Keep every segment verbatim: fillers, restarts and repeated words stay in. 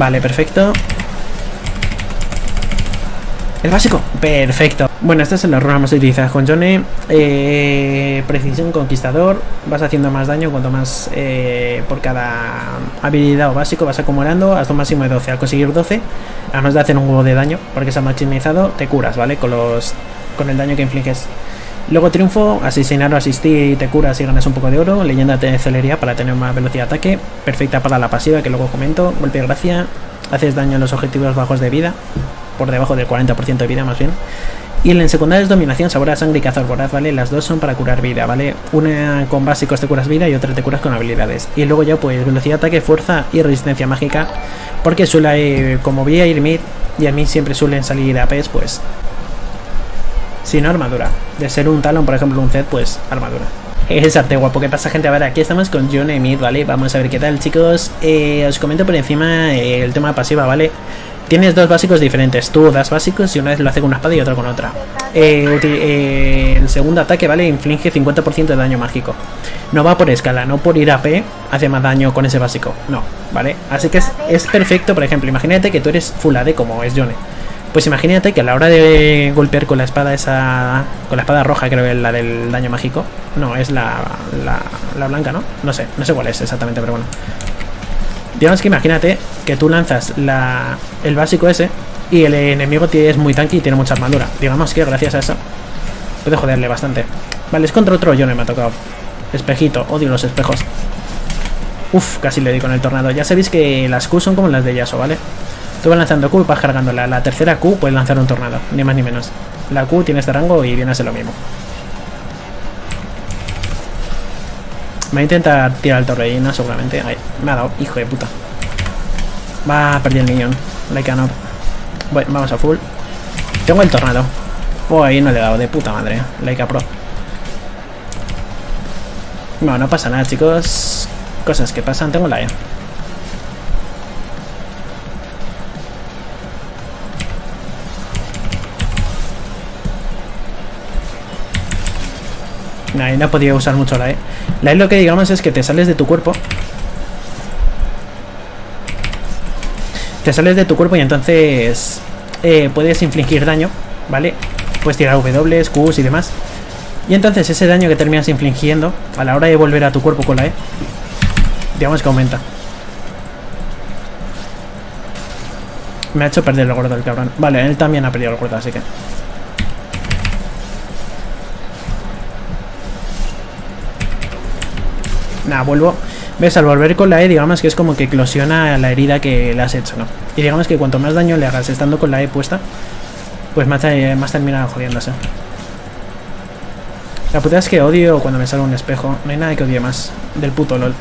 Vale, perfecto. El básico, perfecto. Bueno, esta es la runa más utilizada con Yone. Eh, precisión conquistador. Vas haciendo más daño cuanto más eh, por cada habilidad o básico vas acumulando hasta un máximo de doce. Al conseguir doce, además de hacer un huevo de daño, porque se ha maximizado, te curas, ¿vale? Con los con el daño que infliges. Luego triunfo, asesinar o asistir, te curas y ganas un poco de oro. Leyenda de celeridad para tener más velocidad de ataque. Perfecta para la pasiva que luego comento. Golpe de gracia. Haces daño a los objetivos bajos de vida. Por debajo del cuarenta por ciento de vida, más bien. Y en secundaria es dominación, sabor a sangre y cazador voraz, ¿vale? Las dos son para curar vida, ¿vale? Una con básicos te curas vida y otra te curas con habilidades. Y luego ya, pues, velocidad, ataque, fuerza y resistencia mágica. Porque suele, eh, como voy a ir mid, y a mí siempre suelen salir A Pes, pues, sin armadura. De ser un Talon, por ejemplo, un Zed, pues, armadura. Es arte guapo. ¿Qué pasa, gente? A ver, aquí estamos con Yone mid, ¿vale? Vamos a ver qué tal, chicos. Eh, os comento por encima eh, el tema pasiva, ¿vale? Tienes dos básicos diferentes. Tú das básicos y una vez lo hace con una espada y otra con otra. Eh, eh, el segundo ataque, ¿vale? Inflige cincuenta por ciento de daño mágico. No va por escala, no por ir A Pe hace más daño con ese básico. No, ¿vale? Así que es, es perfecto, por ejemplo. Imagínate que tú eres full A De como es Yone. Pues imagínate que a la hora de golpear con la espada esa... Con la espada roja, creo que es la del daño mágico. No, es la, la, la blanca, ¿no? No sé, no sé cuál es exactamente, pero bueno. Digamos que imagínate que tú lanzas la, el básico ese y el enemigo es muy tanky y tiene mucha armadura. Digamos que gracias a eso puede joderle bastante. Vale, es contra otro Yone, me ha tocado. Espejito, odio los espejos. Uf, casi le di con el tornado. Ya sabéis que las Q son como las de Yasuo, ¿vale? Tú vas lanzando Q y vas cargándola. La tercera Q puedes lanzar un tornado, ni más ni menos. La Q tiene este rango y viene a ser lo mismo. Me va a intentar tirar el torbellino seguramente. Ay, me ha dado, hijo de puta. Va a perder el niñón. Like an up. Bueno, vamos a full. Tengo el tornado. Oh, ahí no le he dado, de puta madre. Like a pro. No, no pasa nada, chicos. Cosas que pasan. Tengo la E. Ahí no he podido usar mucho la E. La E lo que digamos es que te sales de tu cuerpo. Te sales de tu cuerpo y entonces eh, puedes infligir daño, ¿vale? Puedes tirar W, Qs y demás. Y entonces ese daño que terminas infligiendo a la hora de volver a tu cuerpo con la E, digamos que aumenta. Me ha hecho perder el gordo el cabrón. Vale, él también ha perdido el gordo, así que... Nada, vuelvo. ¿Ves? Al volver con la E, digamos que es como que eclosiona la herida que le has hecho, ¿no? Y digamos que cuanto más daño le hagas estando con la E puesta, pues más, más termina jodiéndose. La puta es que odio cuando me sale un espejo. No hay nada que odie más del puto LOL.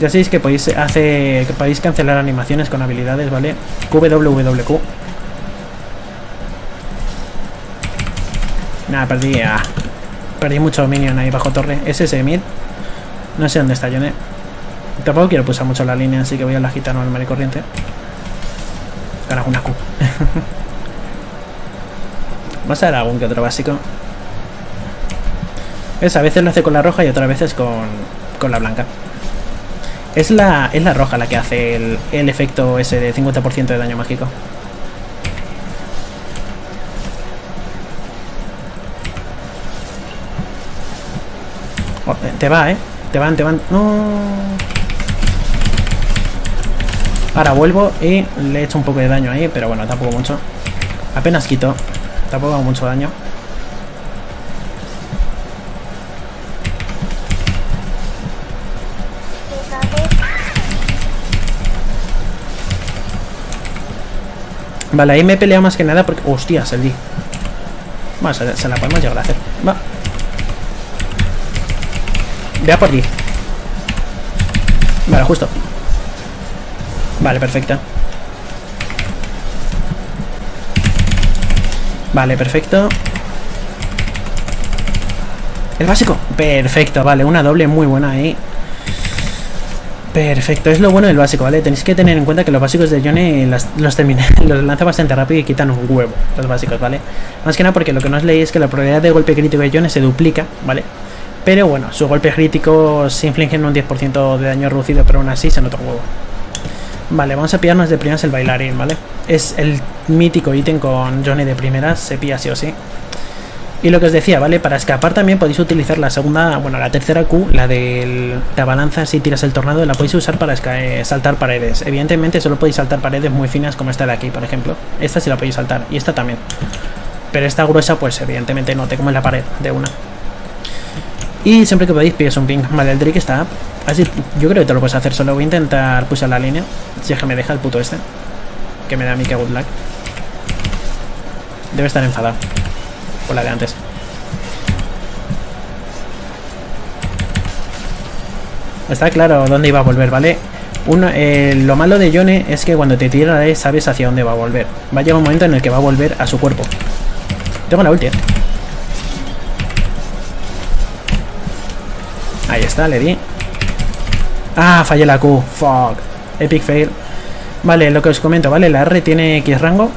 Ya sabéis que podéis, hace, que podéis cancelar animaciones con habilidades, ¿vale? Q W W Q. Nada, perdí. Ah. Perdí mucho minion ahí bajo torre. Es ese mid. No sé dónde está Yone. Tampoco quiero pulsar mucho la línea, así que voy a la gitana normal y corriente. Ganas una Q. Vas a dar algún que otro básico. Es, a veces lo hace con la roja y otras veces con, con la blanca. Es la, es la roja la que hace el, el efecto ese de cincuenta por ciento de daño mágico. Te va, eh. Te van, te van. No. Ahora vuelvo y le he hecho un poco de daño ahí, pero bueno, tampoco mucho. Apenas quito. Tampoco hago mucho daño. Vale, ahí me he peleado más que nada porque... Hostias, el D. Bueno, se, se la podemos llegar a hacer. Va. Vea por ti. Vale, justo. Vale, perfecto. Vale, perfecto. El básico. Perfecto, vale. Una doble muy buena ahí. Perfecto. Es lo bueno del básico, ¿vale? Tenéis que tener en cuenta que los básicos de Yone las, los, termina, los lanza bastante rápido y quitan un huevo. Los básicos, ¿vale? Más que nada porque lo que no os leí es que la probabilidad de golpe crítico de Yone se duplica, ¿vale? Pero bueno, sus golpes críticos se infligen un diez por ciento de daño reducido, pero aún así se nota un huevo. Vale, vamos a pillarnos de primeras el bailarín, ¿vale? Es el mítico ítem con Yone de primeras, se pilla sí o sí. Y lo que os decía, ¿vale? Para escapar también podéis utilizar la segunda, bueno, la tercera Q, la de la balanza, si tiras el tornado, la podéis usar para saltar paredes. Evidentemente solo podéis saltar paredes muy finas como esta de aquí, por ejemplo. Esta sí la podéis saltar, y esta también. Pero esta gruesa, pues evidentemente no, te comes la pared de una. Y siempre que podéis pilláis un ping. Vale, el Drake está up. Así, yo creo que te lo puedes hacer solo. Voy a intentar pulsar la línea. Si es que me deja el puto este. Que me da a mí que good luck. Debe estar enfadado. Por la de antes. Está claro dónde iba a volver, ¿vale? Uno, eh, lo malo de Yone es que cuando te tira la E sabes hacia dónde va a volver. Va a llegar un momento en el que va a volver a su cuerpo. Tengo la ulti. Ahí está, le di. Ah, fallé la Q. Fuck. Epic fail. Vale, lo que os comento, ¿vale? La R tiene X rango.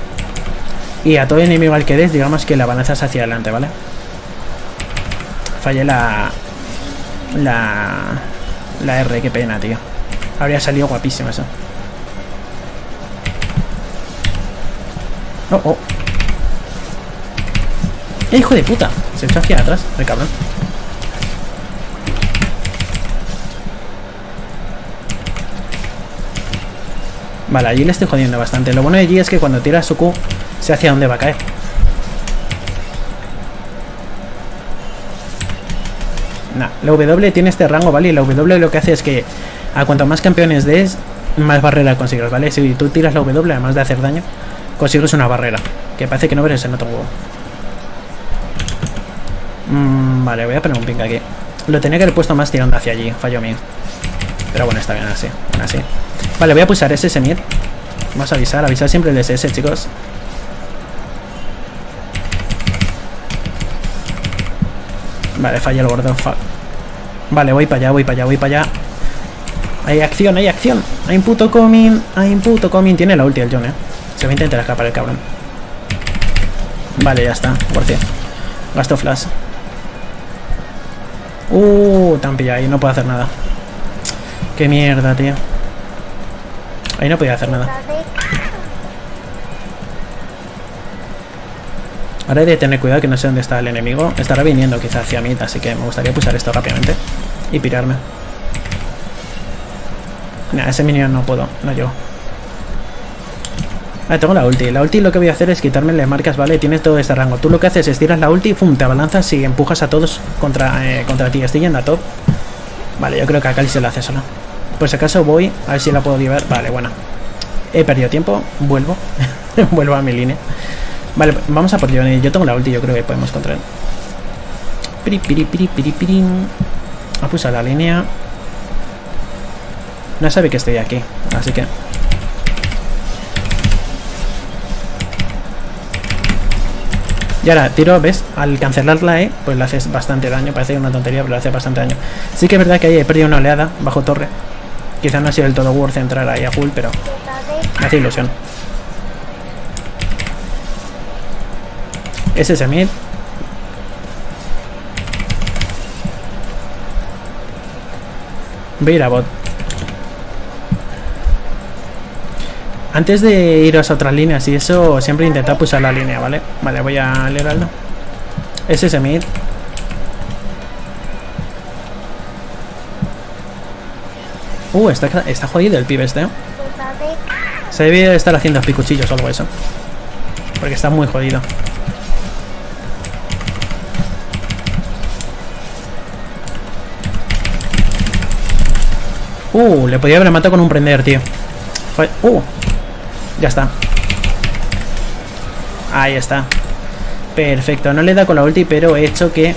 Y a todo enemigo al que des, digamos que la balanzas hacia adelante, ¿vale? Fallé la... La... La R, qué pena, tío. Habría salido guapísimo eso. Oh, oh. ¡Eh, hijo de puta! Se echó hacia atrás, el cabrón. Vale, allí le estoy jodiendo bastante. Lo bueno de allí es que cuando tira su Q, sé hacia dónde va a caer. Nah, la W tiene este rango, ¿vale? Y la W lo que hace es que a cuanto más campeones des, más barrera consigues, ¿vale? Si tú tiras la W, además de hacer daño, consigues una barrera. Que parece que no veréis en otro juego. Mm, vale, voy a poner un ping aquí. Lo tenía que haber puesto más tirando hacia allí, fallo mío. Pero bueno, está bien así, así. Vale, voy a pulsar ese mid. Vamos a avisar, avisar siempre el S S, chicos. Vale, falla el gordo, fuck. Vale, voy para allá, voy para allá, voy para allá. Hay acción, hay acción. Hay un puto coming, hay un puto coming. Tiene la ulti el John, eh. Se va a intentar escapar el cabrón. Vale, ya está, por cien. Gasto flash. Uh, tan pillado ahí, no puedo hacer nada. Qué mierda, tío. Ahí no podía hacer nada. Ahora he de tener cuidado que no sé dónde está el enemigo. Estará viniendo quizá hacia mí, así que me gustaría pulsar esto rápidamente. Y pirarme. Nah, ese minion no puedo, no llego. Ah, tengo la ulti. La ulti lo que voy a hacer es quitarme las marcas, ¿vale? Tienes todo este rango. Tú lo que haces es tiras la ulti, fum, te abalanzas y empujas a todos contra, eh, contra ti. Estoy yendo a top. Vale, yo creo que a Akali se lo hace solo. Por si acaso voy, a ver si la puedo llevar. Vale, bueno. He perdido tiempo. Vuelvo. Vuelvo a mi línea. Vale, vamos a por Yone. Yo tengo la ulti, yo creo que podemos contra él. Piri, piri, piri, piri, piri. Ha pulsado la línea. No sabe que estoy aquí, así que... Y ahora tiro, ¿ves? Al cancelar la E, pues le haces bastante daño. Parece una tontería, pero le hace bastante daño. Sí que es verdad que ahí he perdido una oleada bajo torre. Quizá no ha sido el todo worth entrar ahí a full, pero me hace ilusión. Ese es el mid. Voy a ir a bot. Antes de iros a otras líneas y eso, siempre intentad pulsar la línea, ¿vale? Vale, voy a leer algo. Es ese mid. Uh, está, está jodido el pibe este. Se debe estar haciendo picuchillos o algo eso. Porque está muy jodido. Uh, le podía haber matado con un prender, tío. Uh, ya está. Ahí está. Perfecto, no le he dado con la ulti, pero he hecho que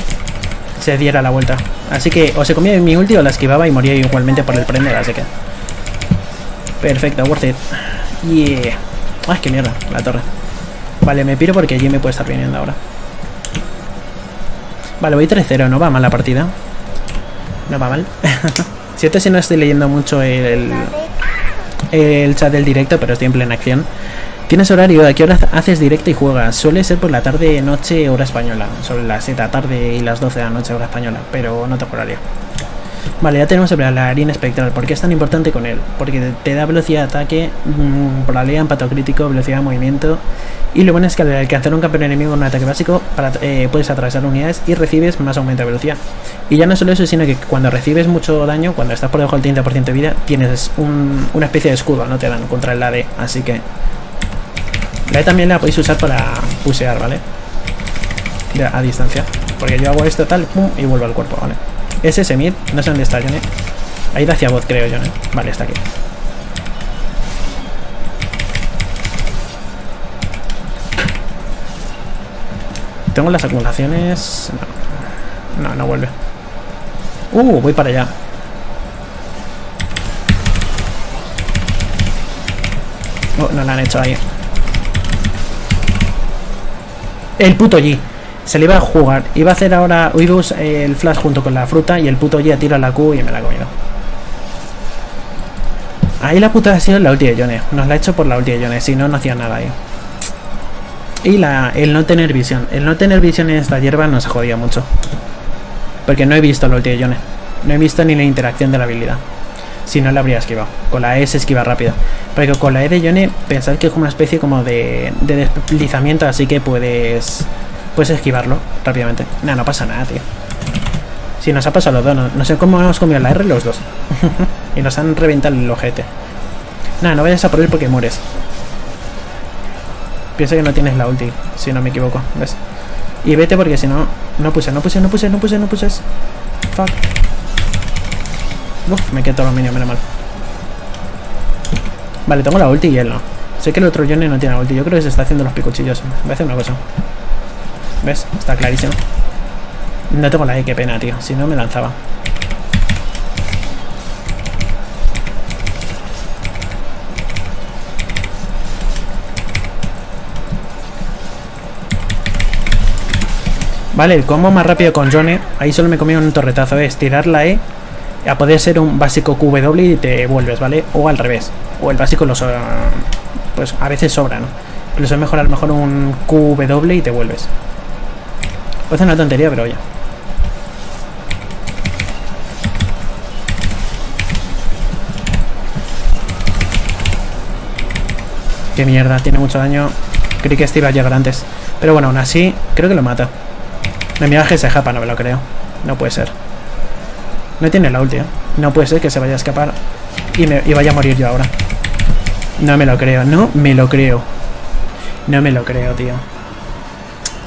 se diera la vuelta. Así que o se comía mi ulti o la esquivaba y moría igualmente por el prender, así que perfecto, worth it. Yeah. Ay, qué mierda, la torre. Vale, me piro porque allí me puede estar viniendo ahora. Vale, voy tres cero, no va mal la partida. No va mal. Cierto si no estoy leyendo mucho el... el El chat del directo, pero estoy en plena acción. Tienes horario, ¿a qué hora haces directo y juegas? Suele ser por la tarde, noche, hora española. Sobre las siete de la tarde y las doce de la noche, hora española, pero no tengo horario. Vale, ya tenemos sobre la harina espectral. ¿Por qué es tan importante con él? Porque te da velocidad de ataque, mmm, probabilidad de impacto crítico, velocidad de movimiento. Y lo bueno es que al alcanzar un campeón enemigo en un ataque básico, para, eh, puedes atravesar unidades y recibes más aumento de velocidad. Y ya no solo eso, sino que cuando recibes mucho daño, cuando estás por debajo del treinta por ciento de vida, tienes un, una especie de escudo, no te dan contra el A D. Así que la E también la podéis usar para pusear, ¿vale? Ya, a distancia. Porque yo hago esto tal, pum, y vuelvo al cuerpo, ¿vale? Es ese mid, no sé dónde está Yone. Ha ido hacia bot, creo, Yone. Vale, está aquí. Tengo las acumulaciones. No, no, no vuelve. Uh, voy para allá. Oh, no la han hecho ahí. El puto Yi. Se le iba a jugar, iba a hacer ahora Uirus el flash junto con la fruta y el puto ya tira la Q y me la ha comido. Ahí la puta ha sido la ulti de Yone, nos la ha hecho por la ulti de Yone, si no, no hacía nada ahí. Y la, el no tener visión, el no tener visión en esta hierba nos ha jodido mucho. Porque no he visto la ulti de Yone, no he visto ni la interacción de la habilidad. Si no, la habría esquivado. Con la E se esquiva rápido. Porque con la E de Yone, pensad que es una especie como de, de deslizamiento, así que puedes... Puedes esquivarlo rápidamente. Nah, no pasa nada, tío. Si nos ha pasado los dos, no, no sé cómo hemos comido la R los dos. Y nos han reventado el ojete. Nah, no vayas a por él porque mueres. Piensa que no tienes la ulti, si no me equivoco. ¿Ves? Y vete porque si no... No puse, no puse, no puse, no puse, no puse. Fuck. Uf, me quedo todo el minion, menos mal. Vale, tengo la ulti y él no. Sé que el otro Yone no tiene la ulti. Yo creo que se está haciendo los picuchillos. Voy a hacer una cosa. ¿Ves? Está clarísimo. No tengo la E, qué pena, tío. Si no, me lanzaba. Vale, el combo más rápido con Yone. Ahí solo me comí un torretazo. Es tirar la E. A poder ser un básico Q W y te vuelves, ¿vale? O al revés. O el básico lo sobra. Pues a veces sobra, ¿no? Incluso es mejor a lo mejor un Q W y te vuelves. Parece una tontería, pero oye. Qué mierda, tiene mucho daño. Creí que este iba a llegar antes. Pero bueno, aún así, creo que lo mata. Me mira que se escapa, no me lo creo. No puede ser. No tiene la ulti, ¿eh? No puede ser que se vaya a escapar y, me, y vaya a morir yo ahora. No me lo creo, no me lo creo. No me lo creo, tío.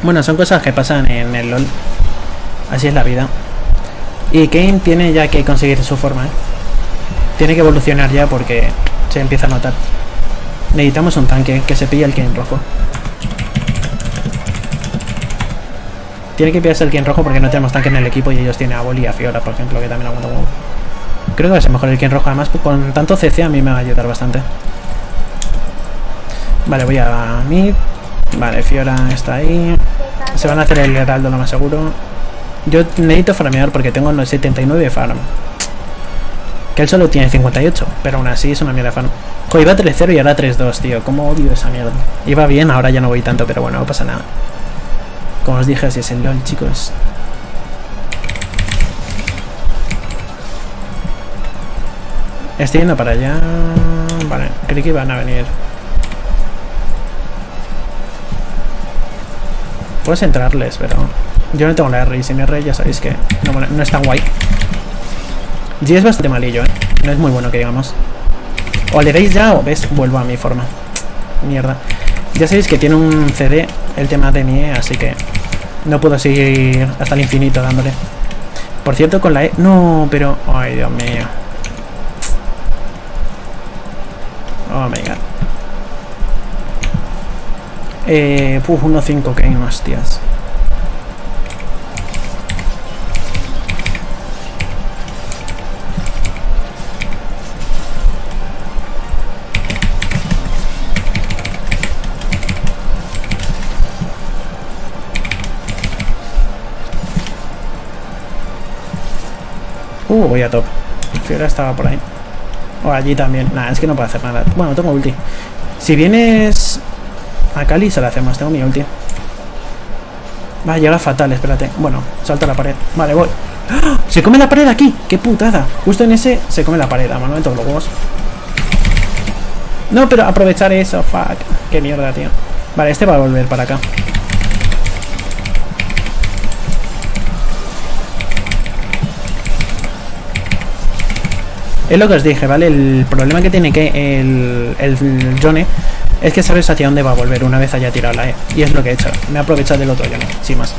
Bueno, son cosas que pasan en el LOL. Así es la vida. Y Kayn tiene ya que conseguir su forma, ¿eh? Tiene que evolucionar ya porque se empieza a notar. Necesitamos un tanque que se pille el Kayn rojo. Tiene que pillarse el Kayn rojo porque no tenemos tanque en el equipo y ellos tienen a Voli y a Fiora, por ejemplo, que también aguanta un poco. Creo que va a ser mejor el Kayn rojo, además con tanto C C a mí me va a ayudar bastante. Vale, voy a mid. Vale, Fiora está ahí. Se van a hacer el heraldo, lo más seguro. Yo necesito farmear porque tengo los setenta y nueve de farm. Que él solo tiene cincuenta y ocho. Pero aún así es una mierda de farm. Joder, iba tres cero y ahora tres dos, tío. Cómo odio esa mierda. Iba bien, ahora ya no voy tanto, pero bueno, no pasa nada. Como os dije, así es el LOL, chicos. Estoy yendo para allá. Vale, creí que iban a venir. Puedes entrarles, pero yo no tengo la R y sin R ya sabéis que no, no es tan guay. Y es bastante malillo, ¿eh? No es muy bueno que digamos. O le veis ya o ves, vuelvo a mi forma. Mierda. Ya sabéis que tiene un C D el tema de mi E, así que no puedo seguir hasta el infinito dándole. Por cierto, con la E... No, pero... Ay, Dios mío. Oh, my God. Eh, puf, uno cinco Kayn, hostias. Uh, voy a top. Fiora estaba por ahí. O allí también. Nah, es que no puedo hacer nada. Bueno, tengo ulti. Si vienes a Akali se la hacemos. Tengo mi ulti. Va a llegar fatal, espérate. Bueno, salta la pared. Vale, voy. ¡Ah! Se come la pared aquí. ¡Qué putada! Justo en ese se come la pared. A mano de todos los huevos. No, pero aprovechar eso. Fuck. Qué mierda, tío. Vale, este va a volver para acá. Es lo que os dije, ¿vale? El problema que tiene que el, el Yone es que sabes hacia dónde va a volver una vez haya tirado la E. Y es lo que he hecho. Me he aprovechado del otro Yone, sin más.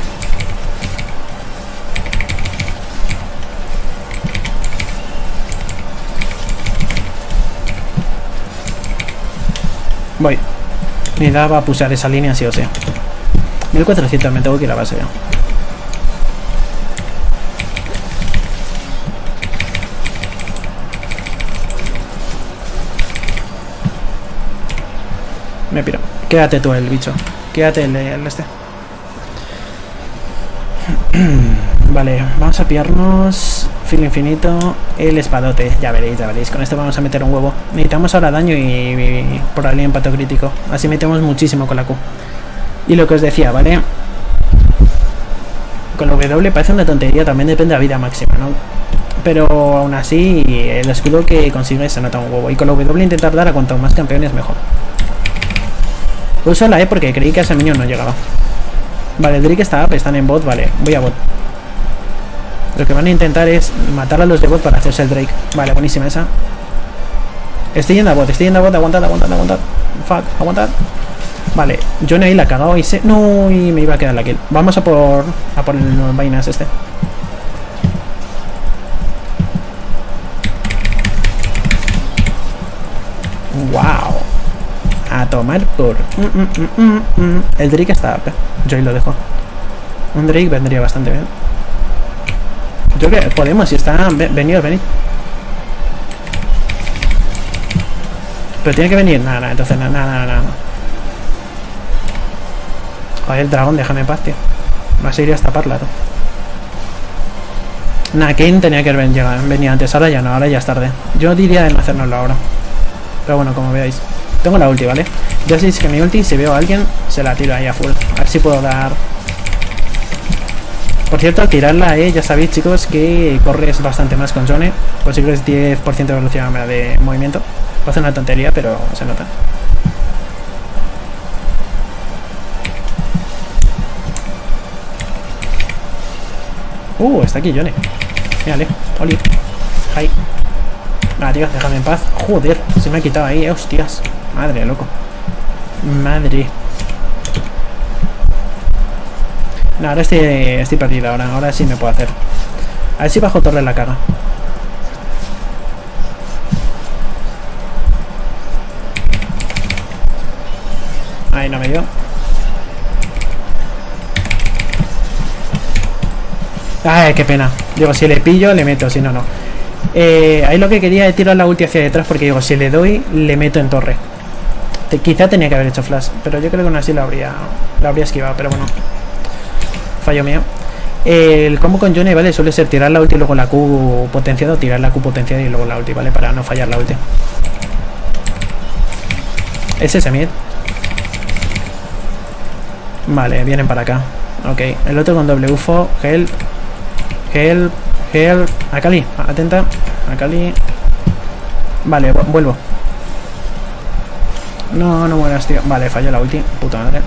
Voy. Me da a pusear esa línea, sí o sí. mil cuatrocientos, me tengo que ir a base ya. Me piro. Quédate tú el bicho. Quédate el, el este. Vale, vamos a pillarnos filo infinito, el espadote. Ya veréis, ya veréis. Con esto vamos a meter un huevo. Necesitamos ahora daño y, y probable impacto crítico. Así metemos muchísimo con la Q. Y lo que os decía, ¿vale? Con W parece una tontería. También depende de la vida máxima, ¿no? Pero aún así, el escudo que consigues se nota un huevo. Y con W intentar dar a cuanto más campeones mejor. Uso la E porque creí que a ese minion no llegaba. Vale, Drake está up, están en bot, vale, voy a bot. Lo que van a intentar es matar a los de bot para hacerse el Drake. Vale, buenísima esa. Estoy yendo a bot, estoy yendo a bot, aguantad, aguantad, aguantad. Fuck, aguantad. Vale, Yone ahí la ha cagado y se... No, y me iba a quedar la kill. Vamos a por... a por el vainas este. Wow. A tomar por... Mm, mm, mm, mm, mm. El Drake está up. Yo ahí lo dejo. Un Drake vendría bastante bien. Yo creo que podemos, si está... Venidos, venid. Pero tiene que venir. Nada, nada, entonces nada, nada, nada. Joder, el dragón, déjame en paz, tío. Vas a ir hasta taparla, tú. Nah, Kayn tenía que haber venido antes. Ahora ya no, ahora ya es tarde. Yo diría de no hacérnoslo ahora. Pero bueno, como veáis. Tengo la ulti, ¿vale? Ya sabéis que mi ulti, si veo a alguien, se la tiro ahí a full. A ver si puedo dar... Por cierto, al tirarla, eh, ya sabéis, chicos, que corres bastante más con Yone. Posibles diez por ciento de velocidad de movimiento. Parece una tontería, pero se nota. Uh, está aquí Yone. Mírale. Oli. Hi. Ah, tío, déjame en paz. Joder, se me ha quitado ahí, eh, hostias. Madre, loco. Madre. No, ahora estoy, estoy perdido. Ahora, ahora sí me puedo hacer. A ver si bajo torre la caga. Ahí no me dio. Ay, qué pena. Digo, si le pillo, le meto. Si no, no. Eh, ahí lo que quería es tirar la ulti hacia detrás. Porque digo, si le doy, le meto en torre. Te, Quizá tenía que haber hecho flash. Pero yo creo que aún así lo habría, lo habría esquivado. Pero bueno, fallo mío. eh, El combo con Yone, vale, suele ser tirar la ulti y luego la Q potenciada. O tirar la Q potenciada y luego la ulti, vale. Para no fallar la ulti. ¿Es ese mid? Vale, vienen para acá. Ok, el otro con W fo. Help. Help. Help. Akali, atenta. Akali. Vale, vuelvo. No, no mueras, tío. Vale, falló la ulti. Puta madre.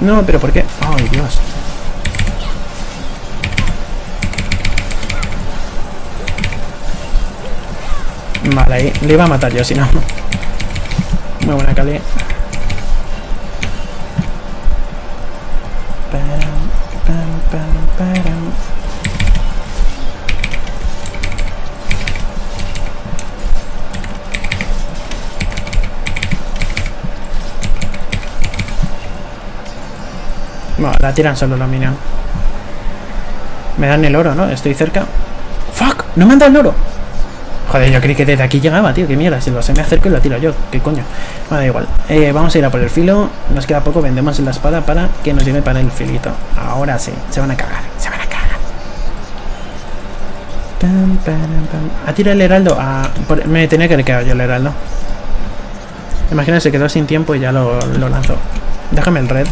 No, pero ¿por qué? Ay, Dios. Vale, ahí. Le iba a matar yo, si no. Muy buena Akali. Bueno, la tiran solo los minions. Me dan el oro, ¿no? Estoy cerca. ¡Fuck! ¡No me han dado el oro! Joder, yo creí que desde aquí llegaba, tío, qué mierda. Si lo se me acerco y lo tiro yo, qué coño. Bueno, da igual, eh, vamos a ir a por el filo. Nos queda poco, vendemos la espada para que nos lleve para el filito. Ahora sí, se van a cagar, se van a cagar. Pam, pam, pam. A tirar el heraldo, a... por... me tenía que haber quedado yo el heraldo. Imagínate, se quedó sin tiempo y ya lo, lo lanzó. Déjame el red.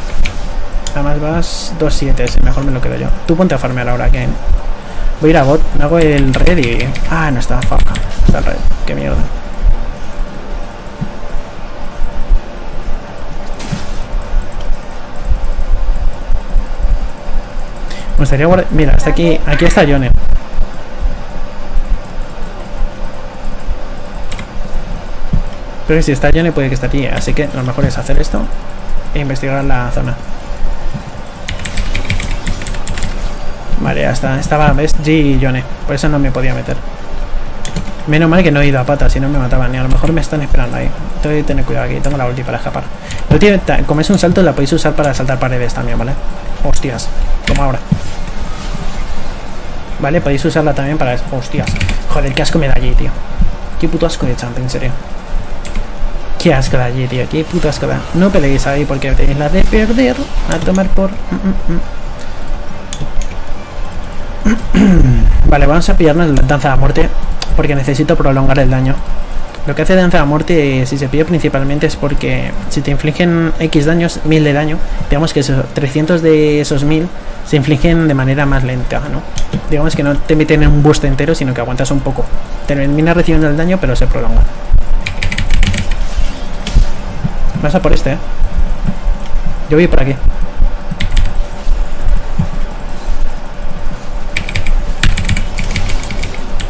Además vas dos siete, mejor me lo quedo yo. Tú ponte a farmear ahora, Kayn. Voy a ir a bot, me hago el red y... Ah, no está, fuck. Está el red, qué mierda. Me gustaría guardar... Mira, hasta aquí... Aquí está Yone. Pero si está Yone puede que esté aquí, así que lo mejor es hacer esto e investigar la zona. Vale, ya está. Estaba, ¿ves? G y Yone. Por eso no me podía meter. Menos mal que no he ido a patas, si no me mataban. Y a lo mejor me están esperando ahí. Tengo que tener cuidado aquí. Tengo la ulti para escapar. Pero tiene, como es un salto, la podéis usar para saltar paredes también, ¿vale? Hostias. Como ahora. Vale, podéis usarla también para... Hostias. Joder, qué asco me da allí, tío. Qué puto asco de champ, en serio. Qué asco de allí, tío. Qué puto asco de... No peleéis ahí porque tenéis la de perder. A tomar por... Mm, mm, mm. Vale, vamos a pillarnos la danza de la muerte porque necesito prolongar el daño. Lo que hace danza de la muerte, si se pide principalmente, es porque si te infligen X daños, mil de daño, digamos que esos trescientos de esos mil se infligen de manera más lenta, ¿no? Digamos que no te meten en un boost entero, sino que aguantas un poco. Terminas recibiendo el daño, pero se prolonga. Vas a por este, ¿eh? Yo voy por aquí.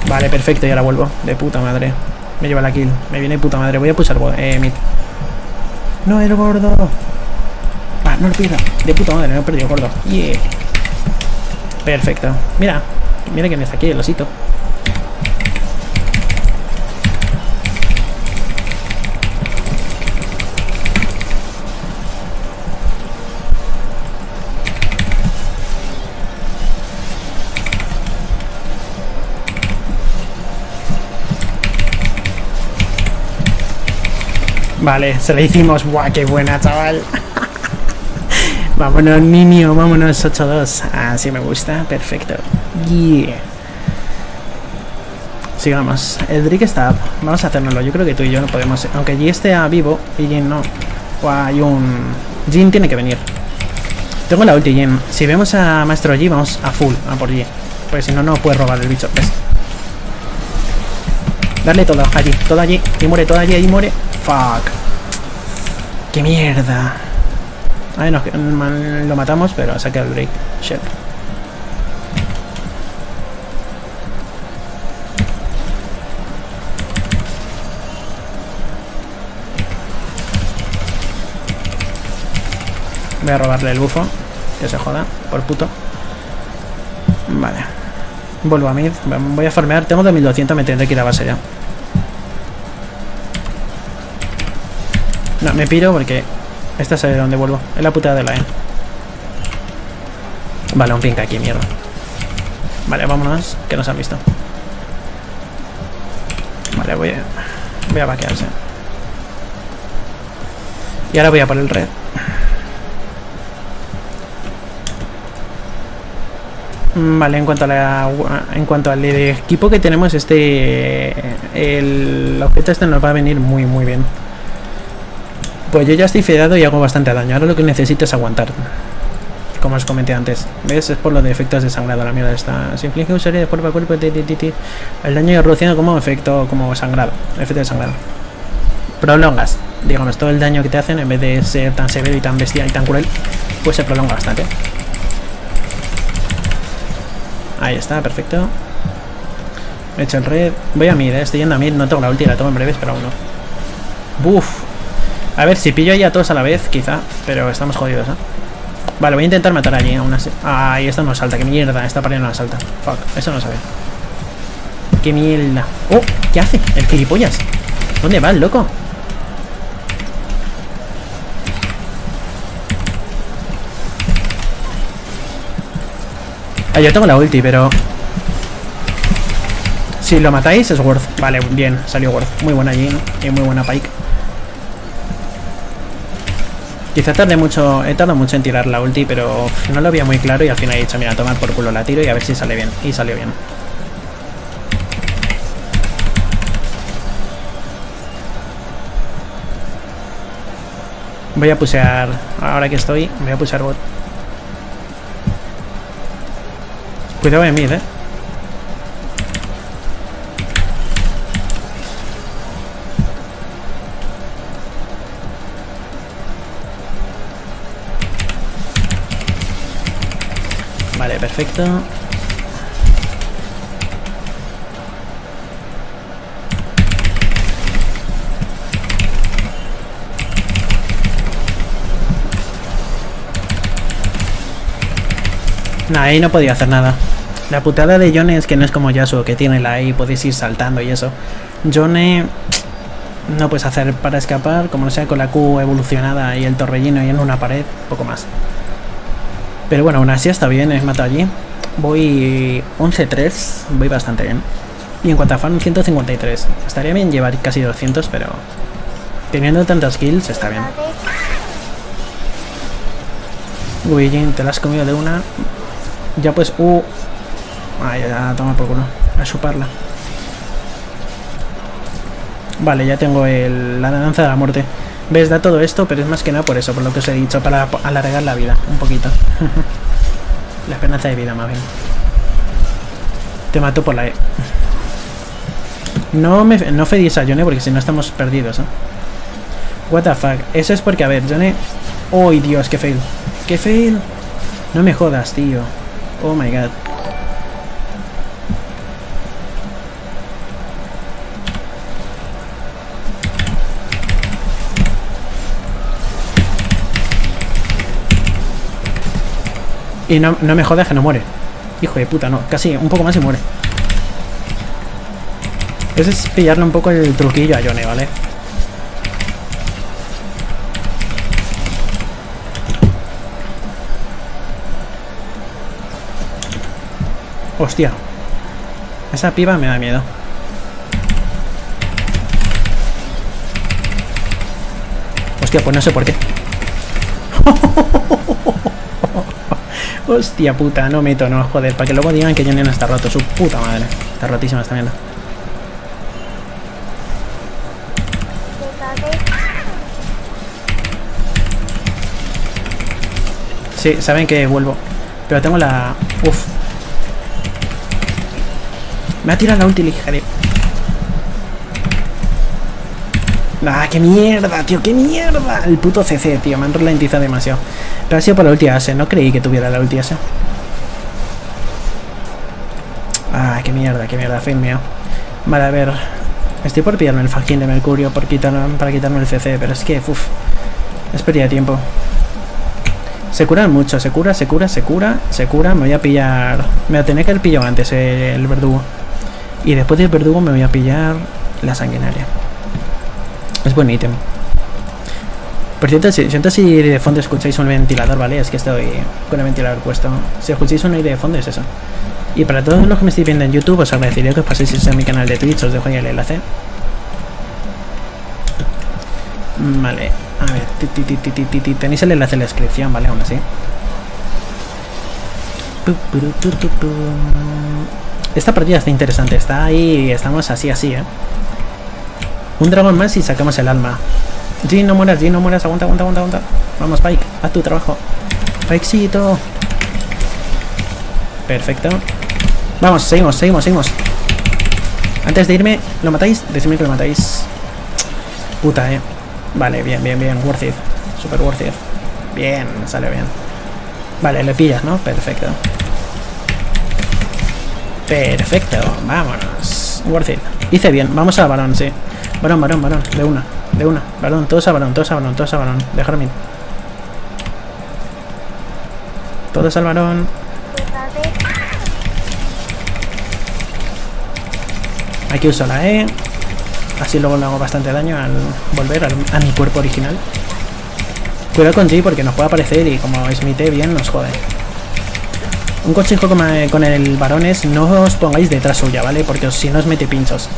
Vale, perfecto, y ahora vuelvo. De puta madre. Me lleva la kill. Me viene de puta madre. Voy a pulsar eh, mid. No, el gordo. Ah, no lo pierdo. De puta madre, no he perdido, gordo. Yeah. Perfecto. Mira. Mira quién está aquí, el osito. Vale, se la hicimos. ¡Buah, qué buena, chaval! Vámonos, niño, vámonos, ocho dos. Así me gusta, perfecto. Yeah. Sigamos. El Drake está up. Vamos a hacérnoslo. Yo creo que tú y yo no podemos... Aunque allí esté a vivo y Jhin no. O hay un... Jhin tiene que venir. Tengo la ulti, Jhin. Si vemos a Maestro Yi, vamos a full, a por Yi. Porque si no, no puede robar el bicho. ¿Ves? Darle todo allí, todo allí. Y muere, todo allí, y muere. Fuck. Qué mierda. A ver, nos, lo matamos, pero saca el break. Shit. Voy a robarle el bufo. Que se joda, por puto. Vale. Vuelvo a mid. Voy a farmear. Tengo dos mil doscientos, me tendré que ir a base ya. No, me piro porque esta sabe de dónde vuelvo. Es la putada de la E. Vale, un pink aquí, mierda. Vale, vámonos, que nos han visto. Vale, voy a... Voy a vaquearse. Y ahora voy a por el red. Vale, en cuanto a la... En cuanto al equipo que tenemos, este... El objeto este nos va a venir muy, muy bien. Pues yo ya estoy fedado y hago bastante daño. Ahora lo que necesito es aguantar. Como os comenté antes. ¿Ves? Es por los efectos de sangrado. La mierda está. Se inflige un serie de cuerpo a cuerpo. Ti, ti, ti, ti. El daño es reducido como efecto como sangrado. Efecto de sangrado. Prolongas. Digamos, todo el daño que te hacen, en vez de ser tan severo y tan bestial y tan cruel, pues se prolonga bastante. Ahí está, perfecto. He hecho el red. Voy a mid, ¿eh? Estoy yendo a mid. No tengo la ulti, la tengo en breves, pero aún no. Buf. A ver, si pillo ahí a todos a la vez, quizá. Pero estamos jodidos, ¿eh? Vale, voy a intentar matar allí aún así. Ay, esta no salta, qué mierda. Esta pared no la salta. Fuck, eso no sabe. Qué mierda. Oh, ¿qué hace? El gilipollas. ¿Dónde va el loco? Ah, yo tengo la ulti, pero... Si lo matáis es worth. Vale, bien, salió worth. Muy buena Jhin y muy buena Pyke. Quizá tardé mucho, he tardado mucho en tirar la ulti, pero no lo veía muy claro y al final he dicho, mira, toma por culo, la tiro y a ver si sale bien. Y salió bien. Voy a pusear, ahora que estoy, voy a pusear bot. Cuidado de mid, eh. Vale, perfecto. Nah, ahí no podía hacer nada. La putada de Yone es que no es como Yasuo, que tiene la E y podéis ir saltando y eso. Yone no puedes hacer para escapar, como no sea con la Q evolucionada y el torbellino y en una pared, poco más. Pero bueno, aún así está bien, he matado allí. Voy once tres, voy bastante bien. Y en cuanto a farm, ciento cincuenta y tres. Estaría bien llevar casi doscientos, pero teniendo tantas kills está bien. Uy, Jhin, te la has comido de una. Ya pues, uh... ay, ya, toma por culo. A chuparla. Vale, ya tengo el, la danza de la muerte. ¿Ves? Da todo esto, pero es más que nada por eso, por lo que os he dicho, para alargar la vida, un poquito. La esperanza de vida, más bien. Te mato por la E. No, me, no fedís a Yone, porque si no estamos perdidos, ¿eh? What the fuck. Eso es porque, a ver, Yone... ¡Uy, oh, Dios! ¡Qué fail! ¡Qué fail! No me jodas, tío. Oh my god. Y no, no me jodas que no muere. Hijo de puta, no. Casi un poco más y muere. Eso es pillarle un poco el truquillo a Yone, ¿vale? Hostia. Esa piba me da miedo. Hostia, pues no sé por qué. Hostia puta, no meto, no, joder. Para que luego digan que Yone no está roto. Su puta madre. Está rotísima esta mierda. Sí, saben que vuelvo. Pero tengo la... Uf. Me ha tirado la ulti, hija de... ¡Ah, qué mierda, tío! ¡Qué mierda! El puto C C, tío. Me han ralentizado demasiado. Pero ha sido para la ulti A S. No creí que tuviera la ulti A S. ¡Ah, qué mierda, qué mierda! Fail mío. Vale, a ver. Estoy por pillarme el fajín de Mercurio por quitar, para quitarme el C C. Pero es que, uff. Es pérdida de tiempo. Se curan mucho. Se cura, se cura, se cura, se cura. Me voy a pillar... Me lo tenía que haber pillado antes eh, el verdugo. Y después del verdugo me voy a pillar la sanguinaria. Es buen ítem. Por cierto, si, siento si de fondo escucháis un ventilador, ¿vale? Es que estoy con el ventilador puesto. Si escucháis un aire de fondo es eso. Y para todos los que me estéis viendo en YouTube, os agradecería que os paséis a mi canal de Twitch. Os dejo ahí el enlace. Vale, a ver. Ti, ti, ti, ti, ti, ti. Tenéis el enlace en la descripción, ¿vale? Aún así. Esta partida está interesante. Está ahí, estamos así, así, ¿eh? Un dragón más y sacamos el alma. Jhin, no mueras, Jhin, no mueras. Aguanta, aguanta, aguanta, aguanta. Vamos, Pyke, haz tu trabajo. Pykecito. Perfecto. Vamos, seguimos, seguimos, seguimos. Antes de irme, ¿lo matáis? Decidme que lo matáis. Puta, eh. Vale, bien, bien, bien. Worth it. Super worth it. Bien, sale bien. Vale, le pillas, ¿no? Perfecto. Perfecto. Vámonos. Worth it. Hice bien. Vamos a varón, sí. Varón, varón, varón. De una. De una. Varón, todos a varón, todos a varón, todos a varón. Dejar mid. Todos al varón. Aquí uso la E. Así luego le hago bastante daño al volver al, a mi cuerpo original. Cuidado con Yi porque nos puede aparecer y como es mi T bien nos jode. Un consejo con el varón es no os pongáis detrás suya, ¿vale? Porque si no os mete pinchos.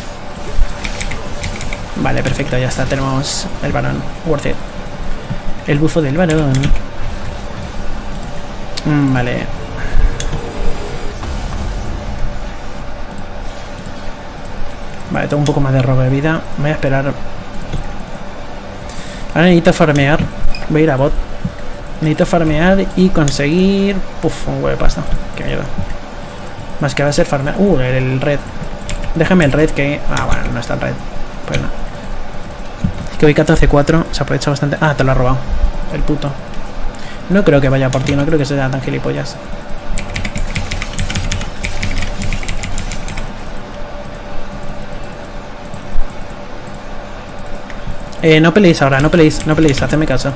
Vale, perfecto, ya está, tenemos el varón. Worth it. El bufo del varón. Mm, vale. Vale, tengo un poco más de robo de vida. Voy a esperar. Ahora necesito farmear. Voy a ir a bot. Necesito farmear y conseguir... Puf, un huevo de pasta. Qué miedo. Más que va a ser farmear... Uh, el red. Déjame el red que... Ah, bueno, no está el red. Pues no. Es que voy catorce cuatro. Se aprovecha bastante... Ah, te lo ha robado. El puto. No creo que vaya por ti. No creo que sea tan gilipollas. Eh, no peleéis ahora, no peleéis, no peleéis, hacedme caso.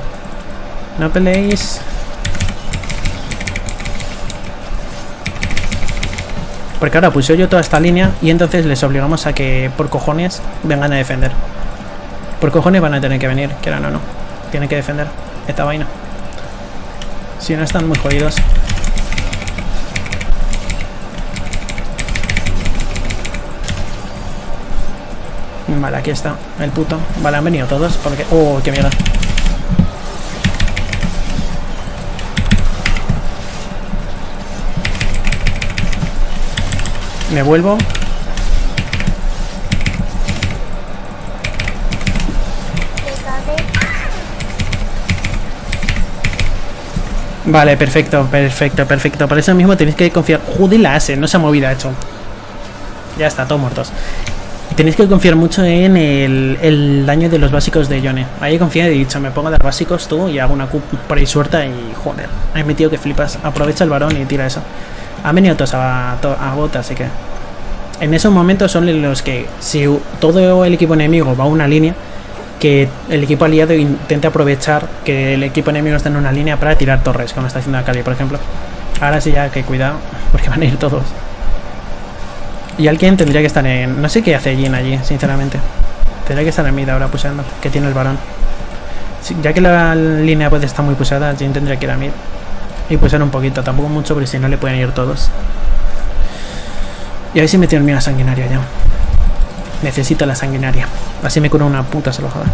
No peleéis. Porque ahora puse yo toda esta línea y entonces les obligamos a que por cojones vengan a defender. Por cojones van a tener que venir, quieran o no. Tienen que defender esta vaina. Si no están muy jodidos. Vale, aquí está, el puto. Vale, han venido todos porque... ¡Oh, qué mierda! Me vuelvo. Vale, perfecto, perfecto, perfecto. Por eso mismo tenéis que confiar... ¡Joder, la hace! No se ha movido, ha hecho. Ya está, todos muertos. Tenéis que confiar mucho en el, el daño de los básicos de Yone. Ahí confía y he dicho, me pongo a dar básicos tú y hago una Q por ahí suelta y joder. Ahí metido que flipas. Aprovecha el varón y tira eso. Han venido todos a, a bota, así que... En esos momentos son los que, si todo el equipo enemigo va a una línea, que el equipo aliado intente aprovechar que el equipo enemigo está en una línea para tirar torres, como está haciendo Akali, por ejemplo. Ahora sí ya que cuidado, porque van a ir todos. Y alguien tendría que estar en... No sé qué hace Jhin allí, sinceramente. Tendría que estar en mid ahora puseando, que tiene el varón. Sí, ya que la línea puede estar muy pusada, Jhin tendría que ir a mid. Y pusear un poquito, tampoco mucho, porque si no le pueden ir todos. Y a ver si me tiene el miedo a sanguinaria ya. Necesito la sanguinaria. Así me curo una puta salojada.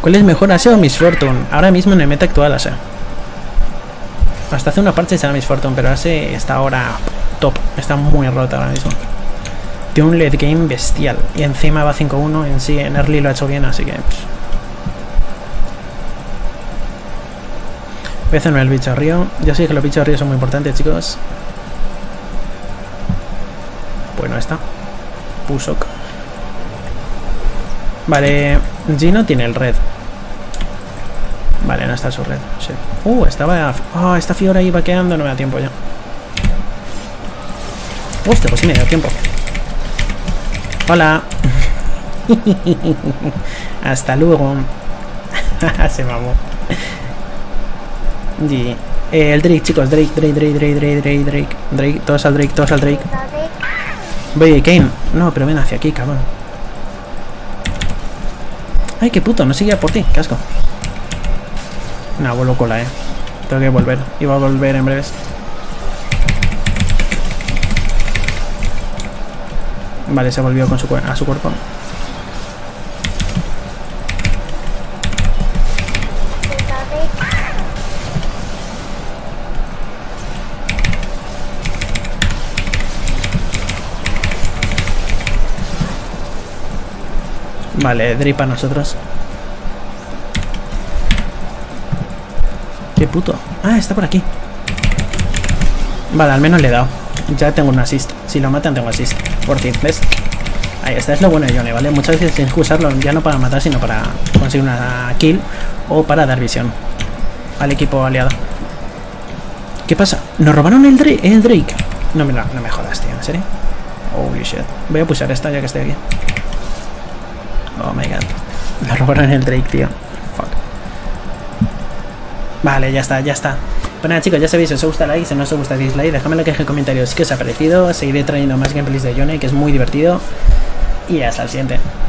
¿Cuál es mejor, Aseo o Miss Fortune? Ahora mismo en el meta actual, Aseo. Hasta hace una parte será Miss Fortune, pero hace esta ahora top. Está muy rota ahora mismo. Tiene un late game bestial. Y encima va cinco uno. En sí, en early lo ha hecho bien, así que... Voy a hacerme el bicho río. Ya sé que los bichos ríos son muy importantes, chicos. Bueno, está. Pusok. Vale. Gino tiene el red. Vale, no está su red. Sí. Uh, estaba... Ah, oh, esta Fiora ahí vaqueando. No me da tiempo ya. Hostia, pues sí me da tiempo. Hola. Hasta luego. Se mamó. Y, eh, el Drake, chicos. Drake, Drake, Drake, Drake, Drake, Drake, Drake. Drake, todos al Drake, todos al Drake. Voy, Kayn. No, pero ven hacia aquí, cabrón. Ay, qué puto. No seguía por ti. Qué asco. No, vuelvo cola, eh. Tengo que volver. Iba a volver en breves. Vale, se volvió con su a su cuerpo. Vale, drip a nosotros. Qué puto. Ah, está por aquí. Vale, al menos le he dado. Ya tengo un assist. Si lo matan, tengo assist. Por fin, ¿ves? Ahí está, es lo bueno de Yone, ¿vale? Muchas veces tienes que usarlo ya no para matar, sino para conseguir una kill o para dar visión al equipo aliado. ¿Qué pasa? ¿Nos robaron el Drake? El Drake. No, no, no me jodas, tío, ¿en serio? Holy shit. Voy a pulsar esta ya que estoy aquí. Oh my god. Me robaron el Drake, tío. Fuck. Vale, ya está, ya está. Pues nada, chicos, ya sabéis, si os gusta like, si no os gusta dislike, dejadme en la caja de comentarios qué os ha parecido. Seguiré trayendo más gameplays de Yone, que es muy divertido. Y hasta el siguiente.